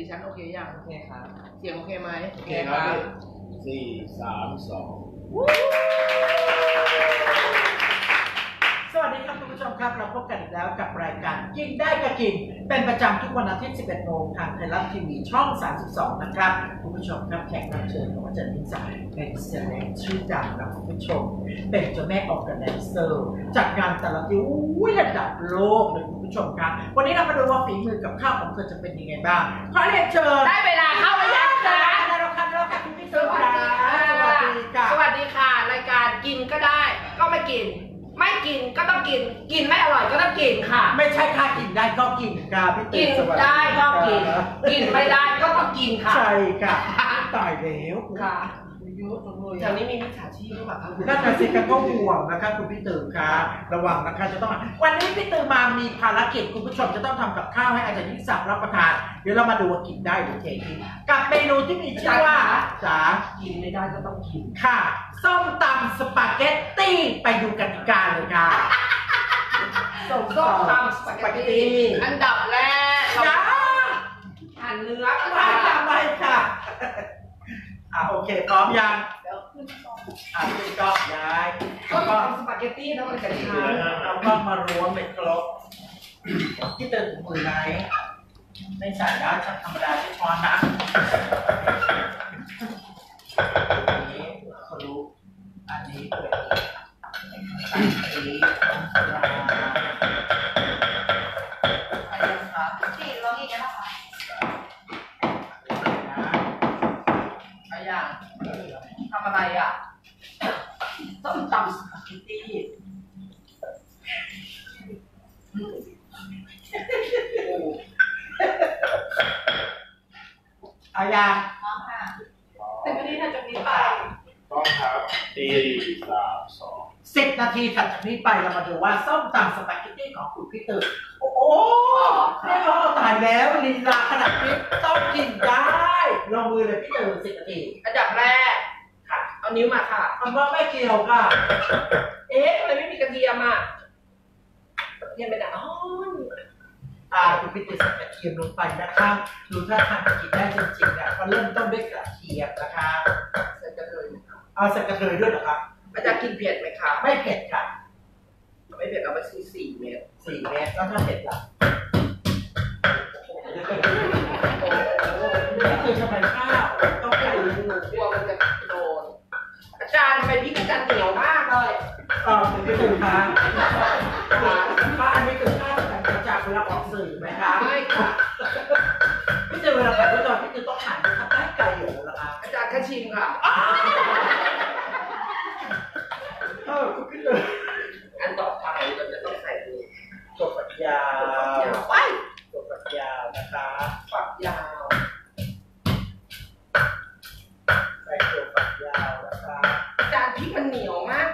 ดิฉันโอเคยังโอเคครับเสียงโอเคไหมโอเคครับ4 3 2สวัสดีครับคุณผู้ชมครับเราพบกันอีกแล้วกับรายการกินได้ก็กินเป็นประจำทุกวันอาทิตย์ 11 โมงทางไทยรัฐทีวีช่อง 32 นะครับคุณผู้ชมครับแขกรับเชิญของอาจารย์นิสาเป็นเซเลบชื่อดังนะคุณผู้ชมเป็นเจ้าแม่ออร์แกไนเซอร์จัดงานแต่ละที่ระดับโลกเลยคุณผู้ชมครับวันนี้เรามาดูว่าฝีมือกับข้าวของเธอจะเป็นยังไงบ้างขอเรียนเชิญได้เวลาเข้าไปแล้วนะสวัสดีค่ะสวัสดีค่ะรายการกินก็ได้ก็ไม่กินไม่กินก็ต้องกินกินไม่อร่อยก็ต้องกินค่ะไม่ใช่ค่ะกินได้ก็กินค่ะพี่กินได้ก็กินกินไม่ได้ก็ต้องกินค่ะใช่ค่ะตายแล้วค่ะแถวนี้มีมิจฉาชีพหรือเปล่าครับน่าจะสิกันก็ห่วงนะคะคุณพี่ตื่นค่ะระวังนะคะจะต้องวันนี้พี่ตื่นมามีภารกิจคุณผู้ชมจะต้องทำกับข้าวให้อาจารย์นิสารับประทานเดี๋ยวเรามาดูว่ากินได้หรือเทกินกับเมนูที่มีชื่อว่าจ๋ากินไม่ได้ก็ต้องกินค่ะส้มตำสปาเกตตี้ไปดูกติกาเลยค่ะส้มตำสปาเกตตี้อันดับแรกหั่นเนื้อไม่ค่ะไม่ค่ะโอเคพร้อมยังเดี๋ยวขึ้นกล้องขึ้นกล้องย้ายแล้วก็สปาเกตตี้ทั้งหมดจากทานแล้วก็มารวมเป็นครกที่เติมถุงมือไหนไม่ใส่แล้วธรรมดาที่ช้อนนะอันนี้คลุกอันนี้ส้มตำสปาเกตตี้เอาอย่างน้องค่ะแต่วันนี้ถ้าจากนี้ไปต้องครับ4 3 210 นาทีถัดจากนี้ไปเรามาดูว่าส้มตำสปาเกตตี้ของคุณพี่ตื่นโอ้โหนี่เขาตายแล้วลีลาขนาดนี้ต้องกินได้ลงมือเลยพี่ตื่น10 นาทีอันดับแรกเอานิ้วมาค่ะคำว่าไม่เกี่ยวค่ะเอ๊ะทำไมไม่มีกระเทียมอ่ะกระเทียมไปไหนอ๋อคุณพี่ติดใส่กระเทียมลงไปนะคะดูถ้าทานกินได้จริงๆอ่ะมันเริ่มต้นด้วยกระเทียมนะคะใส่กระเทียมเอาใส่กระเทียมด้วยเหรอคะอาจารย์กินเผ็ดไหมคะไม่เผ็ดค่ะไม่เผ็ดเอาไป4 เม็ดแล้วถ้าเผ็ดล่ะนี่คือทำไมข้าวต้องใส่กระเทียมมันจะจานไปพี่ก็จานเหนียวมากเลยผมไม่ถึงค่ะบ้านไม่ถึงค่ะแต่จากเวลาออกสื่อไหมคะไม่ค่ะพี่เจอเวลาแบบว่าตอนพี่เจอต้องหันทับได้ไกลอยู่แล้วค่ะอาจารย์แค่ชิมค่ะคุณพี่เจออันต่อไปเราจะต้องใส่ตัวฝักยาวไปตัวฝักยาวนะคะฝักยาวใส่ตัวฝักยาวนะคะจานพริกมันเหนียวมาก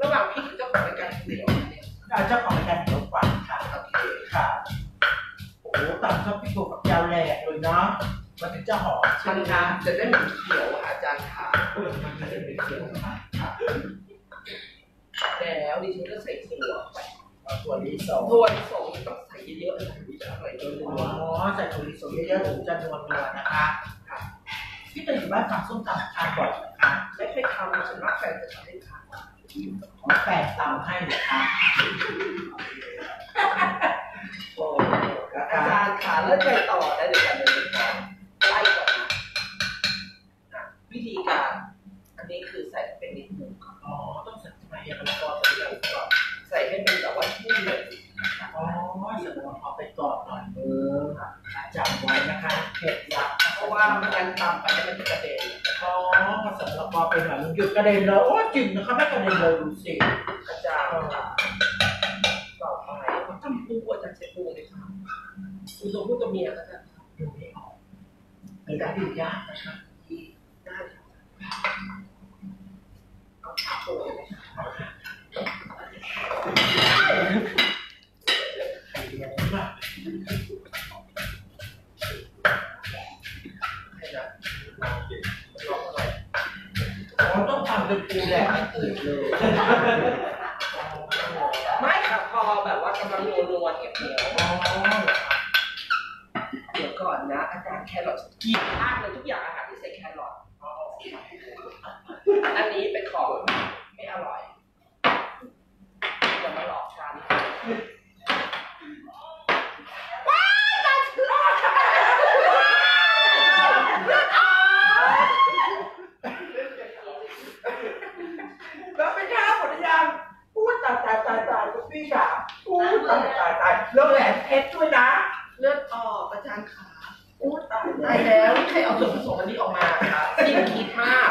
ระหว่างพริกกับเจ้าของรายการเหนียวเจ้าของรายการเหนียวกว่าค่ะโอเคค่ะโอ้โหตำชอบพริกบวกกับยาวแหลกเลยเนาะมันถึงจะหอมใช่ไหมคะจะได้เหมือนเขียวอาจารย์ค่ะมันจะได้เหมือนเขียวค่ะแล้วดิฉันก็ใส่ถั่วไปถั่วลิสงต้องใส่เยอะๆเลยถึงจะอร่อยด้วยอ๋อใส่ถั่วลิสงเยอะๆถึงจะนวลๆนะคะพี่ตื่นอยู่บ้านสั่งส้มตำทานบ่อยนะคะไม่เคยทำฉันรักแฟนแต่ฉันไม่ทานของแฟนตำให้นะคะโอ้อาจารย์ขาเลิกไปต่อได้เลยกันเลยไล่ก่อนนะวิธีการอันนี้คือใส่เป็นนิดนึงอ๋อต้องใส่ทำไมอย่างละก้อนใส่อย่างละก้อนใส่ให้เป็นแบบว่าชุ่มเลยอ๋อเดี๋ยวเราเอาไปกอดหน่อยเด้อจำไว้นะคะเผ็ดละเพราะว่าการตำไปจะมันจะกระเด็นอ๋อผสมละพอไปหน่อยมันหยุดกระเด็นแล้วโอ้จริงนะคะไม่กระเด็นเลยดูสิอาจารย์ต่อไปเขาทำปูอาจารย์ใช้ปูเลยค่ะปูตัวผู้ตัวเมียก็จะดูไม่ออกเป็นการดูยากนะคะได้เอาขาปูเลยค่ะต้องทำจนปูแดงตื่นเลยไม่ค่ะพอแบบว่ากำลังนวลๆเก็บเหนียวเดี๋ยวก่อนนะอาจารย์แข รอทเกลียดมากเลยทุกอย่างอาหารที่ใส่แครอทอันนี้เป็นของไม่อร่อยอย่ามาหลอกฉันแล้วแหวนเพชรด้วยนะเลือดออกอาจารย์ขาอู้ตายตายแล้วใครเอาส่วนผสมอันนี้ออกมาค่ะยิ่งคิดมาก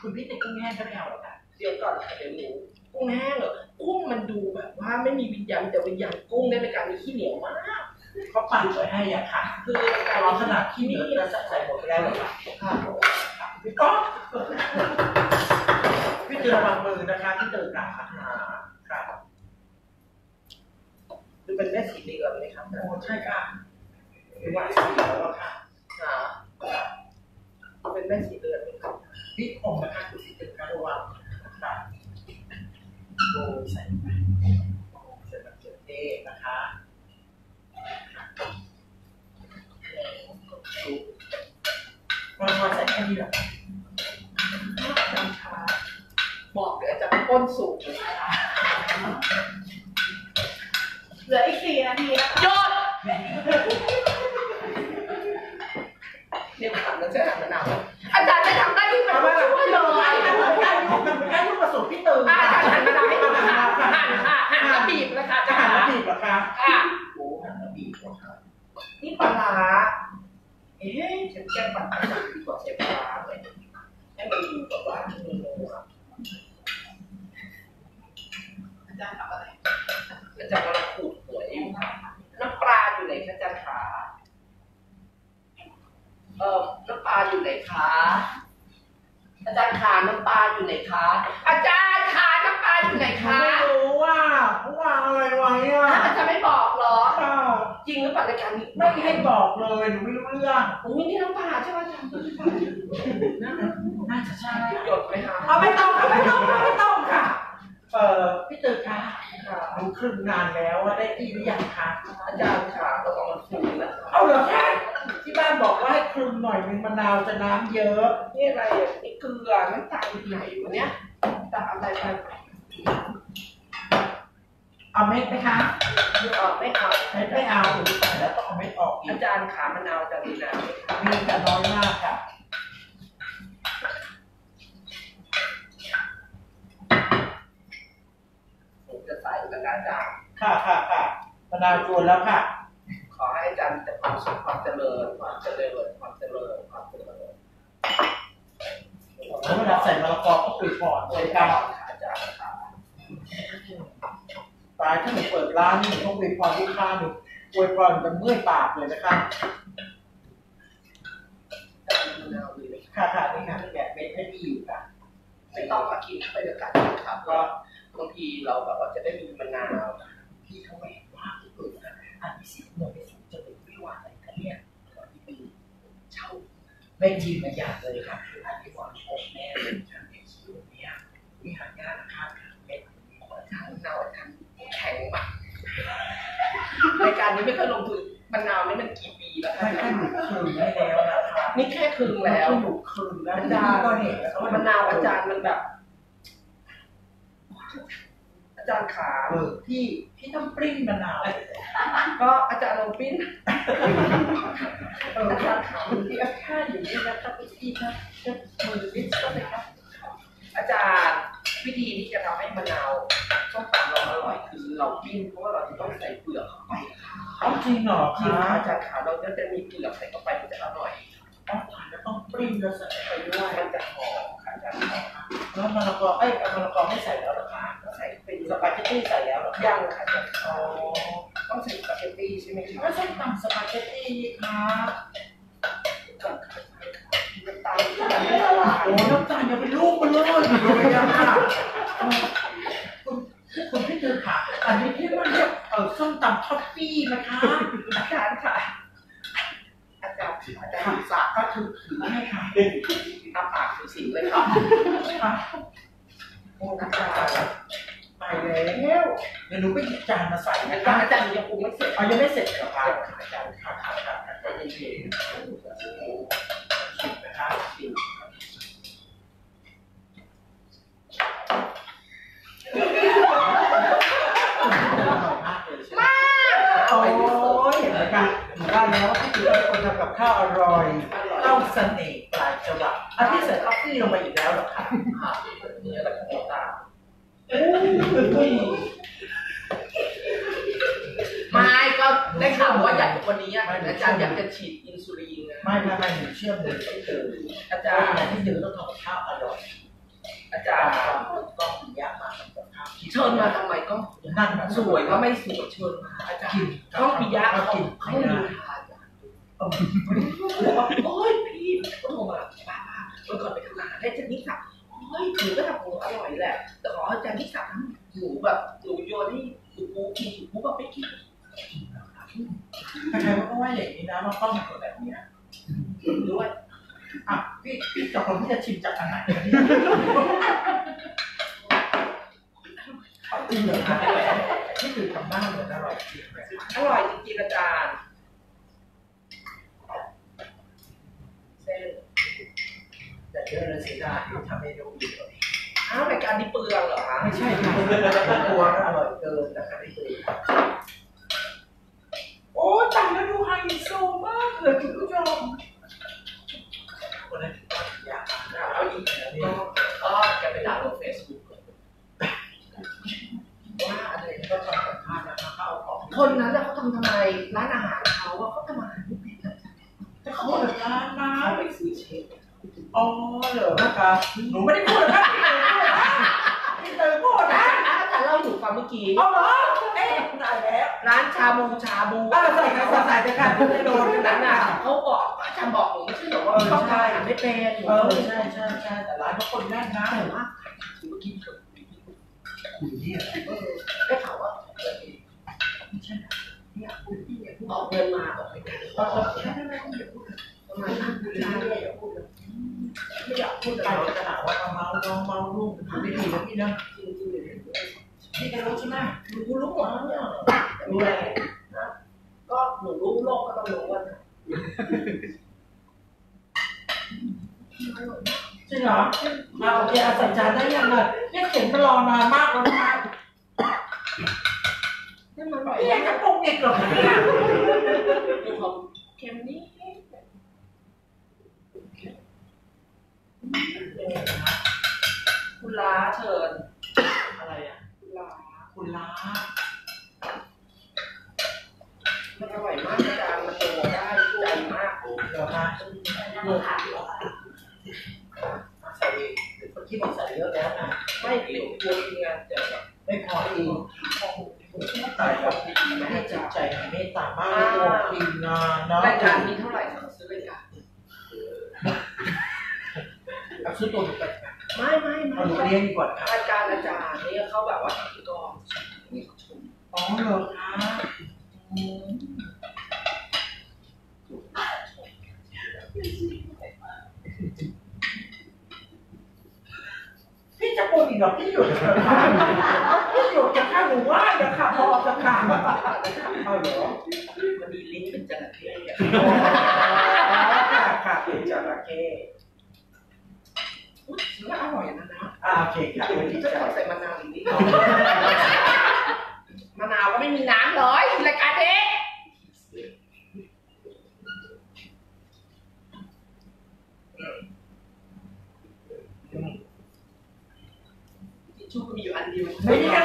คุณพี่ติดกุ้งแห้งก็ไม่เอาหรอกค่ะเดี๋ยวก่อนค่ะเดี๋ยวหนูกุ้งแห้งเหรอกุ้งมันดูแบบว่าไม่มีวิญญาณแต่วิญญาณกุ้งในการมีขี้เหนียวมากเขาปั่นไว้ให้อะค่ะคือการขนาดขี้เหนียวเราจะใส่หมดแล้วค่ะพี่ก๊อฟพี่เตือนระวังมือนะคะที่เตือนด่าค่ะดูเป็นแม่สีเหลืองเลยครับโอ้ใช่ค่ะดูว่าสีเหลืองแล้วค่ะเป็นแม่สีเหลืองเลยครับพี่ผมนะคะคือสีเหลืองระวังค่ะโบใส่ไปใส่แบบเจเต้นะคะพอใส่แค่นี้แบบบอกเดี๋ยวจะก้นสูงเลยค่ะเหลืออีก4 นาทีแล้วยอดเดี๋ยวขับรถเชื่อขับรถหนาวอาจารย์ไม่ทำได้ที่มันไม่ช่วยเลยได้ลูกผสมพี่ตื่นอาจารย์หันมาทำให้มันหันค่ะหันแล้วบีบนะคะจะหันแล้วบีบนะคะค่ะโอ้หันแล้วบีบนะคะนี่ปลาร้าเอ๊ะฉันแกงปลาร้าที่ก่อเชฟปลาร้าเลยให้มันดูแบบว่ามันโล่งอาจารย์ทำอะไรอาจารย์กำลังขูดหัวอยู่ค่ะน้ำปลาอยู่ไหนคะอาจารย์ขาน้ำปลาอยู่ไหนคะอาจารย์ขาน้ำปลาอยู่ไหนคะอาจารย์ขาน้ำปลาอยู่ไหนคะไม่รู้ว่าเขาวางอะไรไว้อ่ะอาจารย์ไม่บอกหรอจริงหรือเปล่ารายการนี้ไม่ให้บอกเลยหนูไม่รู้เรื่องผมไม่ได้น้ำปลาใช่ไหมอาจารย์น่าจะใช่หยดไหมคะเอาไม่ต้องค่ะไม่ต้องค่ะไม่ต้องค่ะพี่ตื่นค่ะดูครึ่งนานแล้วว่าได้ที่หรือยังคะอาจารย์ค่ะเราต้องมันคลึงนะเอาเหรอคะที่บ้านบอกว่าให้คลึงหน่อยนึงมะนาวจะน้ำเยอะนี่อะไรนี่เกลือน้ำตาลไหนวะเนี้ยตาอะไรไปเอาเม็ดไหมคะไม่เอาแล้วต้องเอาเม็ดออกอาจารย์ขามะนาวจะมีน้ำมีแต่น้อยมากค่ะจะใส่แล้วอาจารย์ค่ะมะนาวกวนแล้วค่ะขอให้อาจารย์แต่ความสุขความเจริญแล้วเวลาใส่มะละกอก็ปิดก่อนเลยค่ะอาจารย์ค่ะตายถ้าหนูเปิดร้านหนูต้องอวยพรลูกค้าหนูอวยพรจนเมื่อยปากเลยนะคะค่ะนี่ค่ะแบบเป็นให้ดีอยู่ค่ะไม่ต้องมากินไปด้วยกันนะครับก็บางทีเราแบบว่าจะได้มีมะนาวที่เขาแหวกว่าที่อื่นนะอันนี้สิหน่วยจะเป็นไม่หวานอะไรกันเนี่ยตอนที่เป็นเช่าไม่ยินมาอย่างเลยครับคืออันนี้หวานโคตรแน่เลยครับในคิวเนี่ยนี่หายากนะครับเป็นคนทั้งเน่าทั้งแข็งมากรายการนี้ไม่เคยลงทุนมะนาวนี่มันกี่ปีแล้วครับนี่แค่คืนแล้วอาจารย์ก็เห็นแล้วมะนาวอาจารย์มันแบบอาจารย์ขาพี่ต้องปริ้นมะนาวก็อาจารย์ลงปริ้นอาจารย์ขาพี่เอาผ้าอยู่นี่นะครับพี่นะมือวิสก็เลยครับอาจารย์วิธีที่จะทำให้มะนาวส้มตำเราอร่อยคือเราปิ้งเพราะว่าเราจะต้องใส่เปลือกเข้าไปค่ะจริงเหรอคะอาจารย์ขาเราจะมีเปลือกใส่เข้าไปมันจะอร่อยต้องปริ้นแล้วใส่ไปด้วยมันจะหอมค่ะอาจารย์ขาแล้วมะละกอไม่ใส่แล้วหรอคะใส่เป็นสปาเกตตี้ใส่แล้วยังค่ะอาจารย์ขาต้องใส่สปาเกตตี้ใช่ไหมคะไม่ใช่ตำสปาเกตตี้ค่ะน้ำตาลไม่ละลายโอ้น้ำตาลยังเป็นลูกมันเลยยังค่ะคุณพี่เจอค่ะอันนี้ที่มันเรียกส้มตำท็อปปี้นะคะอาจารย์ค่ะสาก็ถือให้ค่ะอาปากสีเลยค่ะโอ้อาจารย์มา ายแล้วเดี๋ยวหนูไปหยิบจานมาใส่นะครับอาจารย์ยังปรุงไม่เสร็จยังไม่เสร็จเหรอครับอาจารย์ครับใจเย็นๆนะครับมากโอ้ยเห็นไหมครับหนูว่าแล้วพี่ติ๋วเป็นคนทำกับข้าวอร่อยเล่าเสน่ห์ปลายจังหวะอันที่ใส่ท็อปปี้ลงไปอีกแล้วหรอครับนี่อะไรของเราตาไม่ก็ได้ข่าวว่าอยากวันนี้อาจารย์อยากจะฉีดอินซูลินไม่หนูเชื่อเลยที่เธออาจารย์ที่เธอต้องทำกับข้าวอร่อยอาจารย์ก็ยากมากกับข้าวเชิญมาทำไมก็นั่นสวยก็ไม่สวยเชิญมาอาจารย์ต้องปิยะเขาดูทานอาจารย์แล้วก็โอ๊ยพี่ก็โทรมาป้าก่อนไปทำงานได้จะนิสัยเฮ้ยหนูก็ทำของอร่อยแหละแต่ขออาจารย์นิสัยหนูแบบหนูโยนให้หนูปูกินหนูปูแบบไม่กินใครๆก็ว่าอย่างนี้นะมาป้องกันแบบนี้ด้วยอ่ะพี่จับคนที่จะชิมจากทางไหนเอาจริงเหรอคะนี่คือทำบ้านเหมือนอร่อยจริงอร่อยจริงอาจารย์เส้นแต่เยอะเลยสิได้ทำเมนูอีกอ้าวรายการนี้เปลืองเหรอคะไม่ใช่ค่ะตัวอร่อยเกินแต่ไม่เปลืองโอ้จังแล้วดูไฮโซมากเลยคุณผู้ชมคนนั้นอยากเอาอีกแล้วก็จะไปด่าลงเฟซบุ๊กว่าอะไรก็ทำสัมภาษณ์นะคะเขาเอาของคนนั้นเขาทำไมร้านอาหารเขาว่าเขาทำอาหารไม่เป็นแต่เขาเปิดร้านนะไปซื้อเชฟอ๋อเหรอนะคะหนูไม่ได้พูดนะพี่เตยพูดนะแต่เล่าหนูฟังเมื่อกี้อ๋อเหรอเอ๊ะไหนแล้วร้านชาบูใส่กันใส่ไปค่ะโดนนั้นน่ะเขาบอกอาจารย์บอกหนูไม่ใช่หรอว่าเขาทำไม่เป็นใช่แต่ร้านเขาคนแน่นนะแต่ว่าเมื่อกี้คุณเนี่ยได้ข่าวว่าไม่ใช่เนี่ยคุณเนี่ยออกเงินมาออกไปกันไม่อยากพูดแต่เราจะหาว่าเราเมาลูกไม่ดีนะพี่นะนี่กันรู้ใช่ไหมรู้หรอเนี่ยรู้อะไรนะก็หนูรู้โลกก็ต้องรู้ว่าจริงเหรอมาโอเคอาศัยจานได้ยังไงเนี่ยเขียนมารอนานมากแล้วนะนี่มันแบบยังจะปรุงอีกเหรอดูของเค็มนี่คุณล้าเชิญอะไรอ่ะคุณล้ามันอร่อยมากอาจารย์มันโตได้ใจมากเดี๋ยวค่ะเดี๋ยวค่ะมาใส่เองที่บอกใส่เยอะแล้วนะไม่เดี๋ยวกลัวทีงานจะไม่พอเองผมชอบใส่แบบไม่จิตใจเมตตามากกลัวทีงานนะรายการมีเท่าไหร่สั่งซื้อเลยค่ะเอาซื้อตัวหนูไปไม่เอาหนูเลี้ยงดีกว่าครับอาจารย์นี่เขาแบบว่าติดกองอ๋อเหรอคะพี่จะปนอีกเหรอพี่หยุดจะฆ่าหนูว่าจะฆ่าพ่อจะฆ่าเอาเหรอมันมีลิ้นเป็นจระเข้ค่ะเป็นจระเข้น่าอร่อยนะโอเคค่ะพี่จะขอใส่มะนาวอีกนิดมะนาวก็ไม่มีน้ำเลยรายการเด็กชูก็มีอยู่อันเดียวไม่มีกัน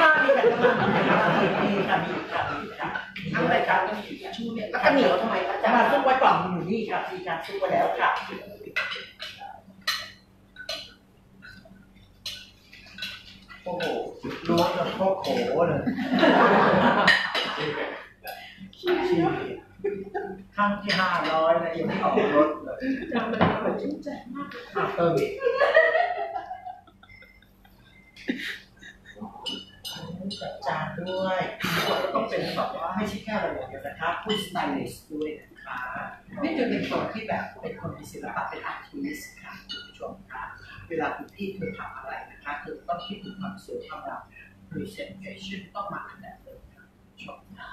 มีกันทั้งรายการก็มีอยู่ชูเนี่ยแล้วก็เหนียวทำไมอาจารย์มาซุกไว้กล่องอยู่นี่ค่ะมีการซุกไว้แล้วค่ะโอ้โหล้วงกับพ่อโขเลยข้างที่500นะยังไม่ออกรถเลยจำเป็นต้องชื่นใจมากเลยจัดจานด้วยก็ต้องเป็นแบบว่าไม่ใช่แค่ระบบเดียวนะครับผู้สไตลิสต์ด้วยนะคะนี่จะเป็นคนที่แบบเป็นคนมีศิลปะเป็นอาร์ติสต์ค่ะคุณผู้ชมค่ะเวลาคุณพี่เธอทำอะไรนะคะเธอต้องคิดถึงความสวยความงาม presentation ต้องมาแบบเดิมนะชอบนะ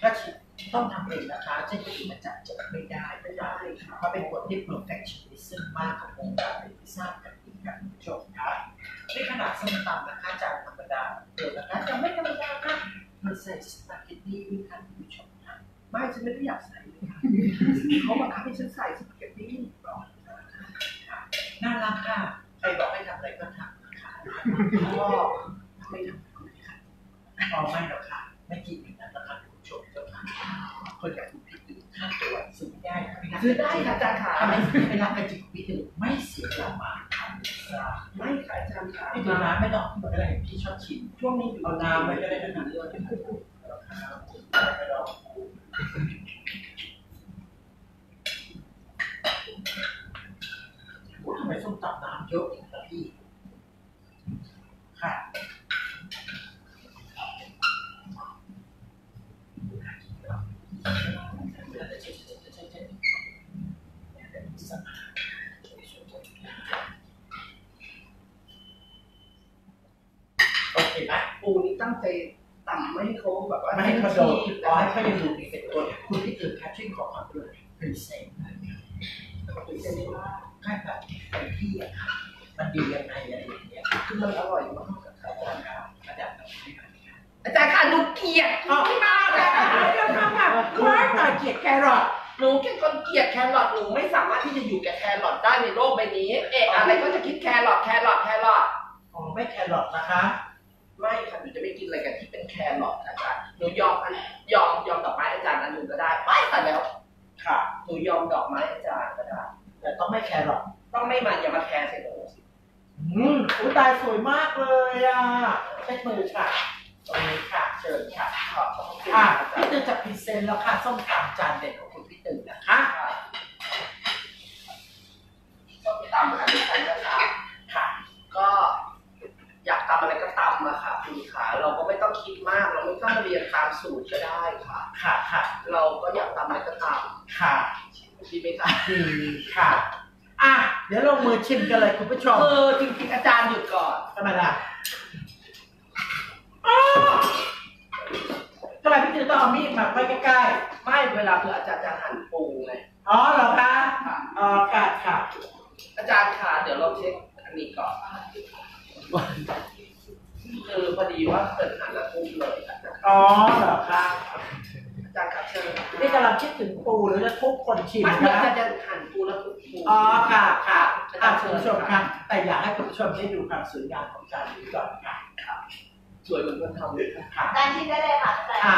และต้องทำเองนะคะเช่นที่มันจัดจบไม่ได้ไม่ได้ค่ะเพราะเป็นคนที่ perfectionism มากของวงการเป็นพิซซ่ากับกินกับจบนะในขนาดส้มตำนะคะจานธรรมดาเดิมนะคะจะไม่ธรรมดาค่ะมันใส่สปาเกตตี้ด้วยค่ะคุณผู้ชมนะไม่ฉันไม่ได้อยากใส่เลยค่ะเขาบังคับให้ฉันใส่สปาเกตตี้หรอน่ารักค่ะใครบอกให้ทำอะไรก็ทำนะคะก็ไม่ทำก็ไม่ค่ะพอไม่หรอกค่ะไม่กินอย่างนั้นนะคะคุณผู้ชมเจ้าค่ะคนอยากถูกพิจารณาตัวซื้อไม่ได้ซื้อได้ค่ะอาจารย์ค่ะไม่รับการจิกพิจารณาไม่เสียราคาค่ะไม่ค่ะอาจารย์ค่ะตัวน้ำไม่ต้องไม่อะไรพี่ชอบชิมช่วงนี้เอาน้ำไม่ได้ขนาดเลือดไม่ต้องทำไมส้มตำน้ำเยอะอย่างนี้พี่ค่ะโอเคไหมปูนี้ตั้งใจต่ำไม่ให้เขาแบบว่าไม่ให้เขาโดนอ๋อให้เขาอยู่ดีเป็นตัวคุณที่ตื่นแคชชิ่งของความรู้เป็นเซนเป็นเซนได้ว่าใช่แบบเป็นที่มันดียังไงอะไรอย่างเงี้ยคือมันอร่อยมากกับอาจารย์ครับอาจารย์ต้องให้มาอาจารย์ค่ะหนูเกลียดที่มาเลยค่ะเรื่องทำค่ะว่าแต่เกลียดแครอทหนูแค่คนเกลียดแครอทหนูไม่สามารถที่จะอยู่กับแครอทได้ในโลกใบนี้เอะอะไรก็จะคิดแครอทแครอทแครอทอ๋อไม่แครอทนะคะไม่ค่ะหนูจะไม่กินอะไรกันที่เป็นแครอทอาจารย์หนูยอมดอกไม้อาจารย์อันหนึ่งก็ได้ไม่แต่แล้วค่ะหนูยอมดอกไม้อาจารย์ก็ได้แต่ต้องไม่แครอทต้องไม่มันอย่ามาแคร์ใส่หนูอุ้ยตายสวยมากเลยอ่ะเช็ดมือค่ะตรงนี้ค่ะเชิญค่ะขอบคุณค่ะพี่ตื่นจะพรีเซนต์แล้วค่ะส้มตำจานเด็ดของคุณพี่ตื่นนะคะส้มตำค่ะพี่ตื่นนะคะค่ะก็อยากตำอะไรก็ตำมาค่ะคุณค่ะเราก็ไม่ต้องคิดมากเราไม่ต้องเรียนตามสูตรก็ได้ค่ะค่ะค่ะเราก็อยากตำอะไรก็ตำค่ะดีไหมคะดีค่ะอ่ะเดี๋ยวลงมือชิมกันเลยคุณผู้ชมจริงๆอาจารย์หยุดก่อนทำไมล่ะทำไมพี่ตื่นต้องเอามีดมาไว้ใกล้ๆไม่เวลาเพื่ออาจารย์จะหั่นปูไงอ๋อเหรอคะอ๋อค่ะค่ะอาจารย์ค่ะเดี๋ยวเราเช็คอันนี้ก่อนคือพอดีว่าเกิดหั่นแล้วปูเลยอ๋อเหรอคะอาจารย์ค่ะเชิญนี่กำลังคิดถึงปูหรือจะทุบคนชิมนะอาจารย์จะหั่นปูแล้วทุบปูอ๋อค่ะค่ะคุณผู้ชมค่ะแต่อยากให้คุณผู้ชมได้ดูความสวยงามของจานนี้ก่อนค่ะสวยเหมือนคนทำเลยค่ะได้ที่ได้เลยค่ะ